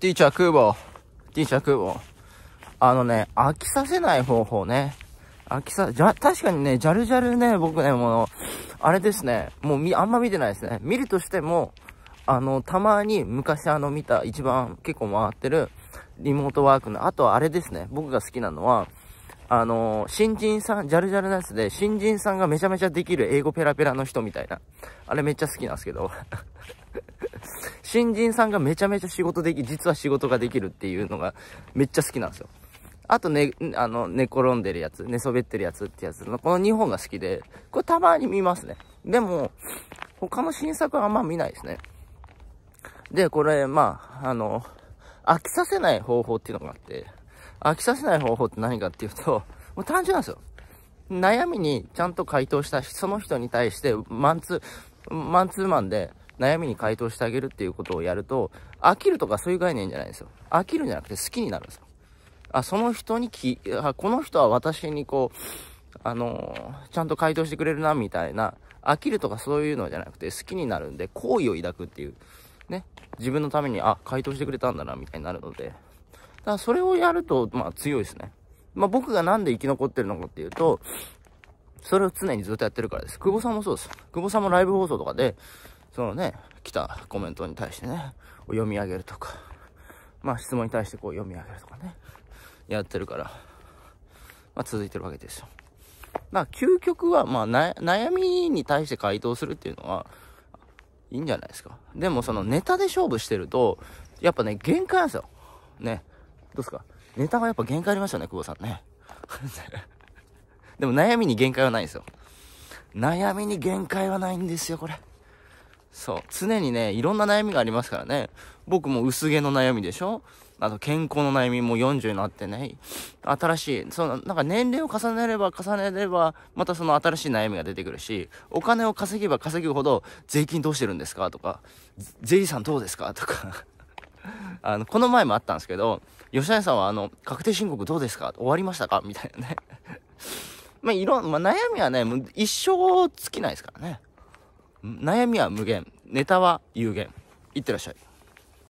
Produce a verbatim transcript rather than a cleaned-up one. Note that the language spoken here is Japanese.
ティーチャー空母。ティーチャー空母。あのね、飽きさせない方法ね。飽きさ、じゃ、確かにね、ジャルジャルね、僕ね、もう、あれですね、もうみ、あんま見てないですね。見るとしても、あの、たまに昔あの見た、一番結構回ってる、リモートワークの、あとはあれですね、僕が好きなのは、あの、新人さん、ジャルジャルのやつで、新人さんがめちゃめちゃできる英語ペラペラの人みたいな。あれめっちゃ好きなんですけど。新人さんがめちゃめちゃ仕事でき、実は仕事ができるっていうのがめっちゃ好きなんですよ。あとね、あの、寝転んでるやつ、寝そべってるやつってやつの、このにほんが好きで、これたまに見ますね。でも、他の新作はあんま見ないですね。で、これ、まあ、あの、飽きさせない方法っていうのがあって、飽きさせない方法って何かっていうと、もう単純なんですよ。悩みにちゃんと回答したその人に対して、マンツー、マンツーマンで悩みに回答してあげるっていうことをやると、飽きるとかそういう概念じゃないんですよ。飽きるんじゃなくて好きになるんですよ。あ、その人にき、あ、この人は私にこう、あのー、ちゃんと回答してくれるな、みたいな、飽きるとかそういうのじゃなくて好きになるんで、好意を抱くっていう、ね。自分のために、あ、回答してくれたんだな、みたいになるので。だからそれをやると、まあ強いですね。まあ僕がなんで生き残ってるのかっていうと、それを常にずっとやってるからです。久保さんもそうです。久保さんもライブ放送とかで、そのね、来たコメントに対してね、読み上げるとか、まあ質問に対してこう読み上げるとかね、やってるから、まあ続いてるわけですよ。まあ究極は、まあな悩みに対して回答するっていうのは、いいんじゃないですか。でもそのネタで勝負してると、やっぱね、限界なんですよ。ね。どうですか？ネタがやっぱ限界ありましたね、久保さんね。でも悩みに限界はないんですよ。悩みに限界はないんですよ、これ。そう。常にね、いろんな悩みがありますからね。僕も薄毛の悩みでしょ？あと健康の悩みもよんじゅうになってね。新しい、その、なんか年齢を重ねれば重ねれば、またその新しい悩みが出てくるし、お金を稼げば稼ぐほど、税金どうしてるんですかとか、税理士さんどうですかとか。あの、この前もあったんですけど、吉谷さんはあの、確定申告どうですか終わりましたかみたいなね。まあ、いろん、まあ、悩みはね、一生尽きないですからね。悩みは無限。ネタは有限。いってらっしゃい。